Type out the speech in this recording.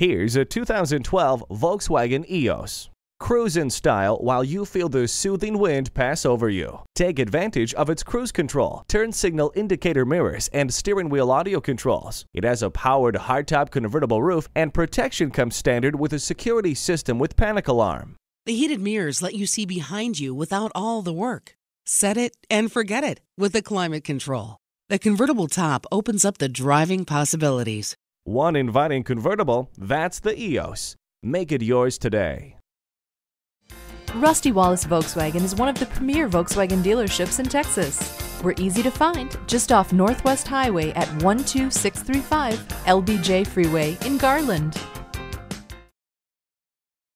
Here's a 2012 Volkswagen Eos. Cruise in style while you feel the soothing wind pass over you. Take advantage of its cruise control, turn signal indicator mirrors, and steering wheel audio controls. It has a powered hardtop convertible roof, and protection comes standard with a security system with panic alarm. The heated mirrors let you see behind you without all the work. Set it and forget it with the climate control. The convertible top opens up the driving possibilities. One inviting convertible, that's the Eos. Make it yours today. Rusty Wallis Volkswagen is one of the premier Volkswagen dealerships in Texas. We're easy to find just off Northwest Highway at 12635 LBJ Freeway in Garland.